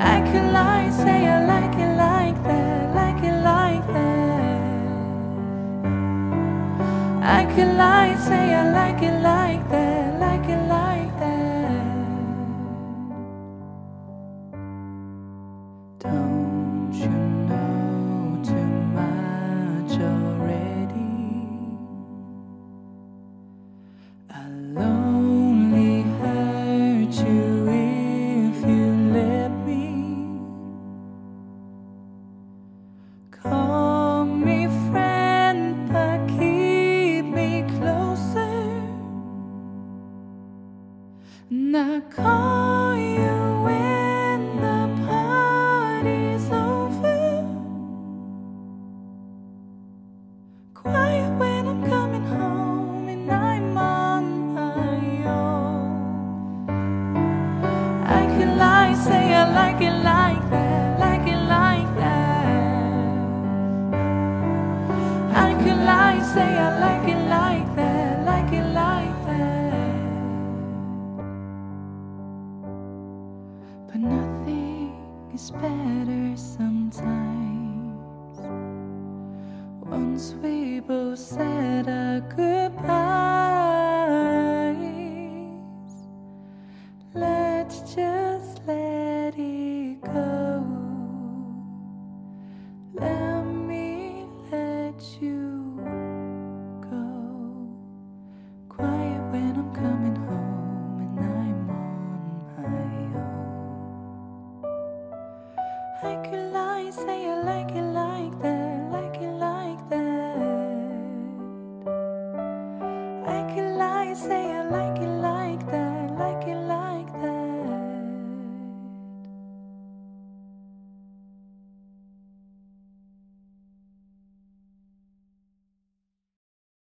I could lie, say I like it like that.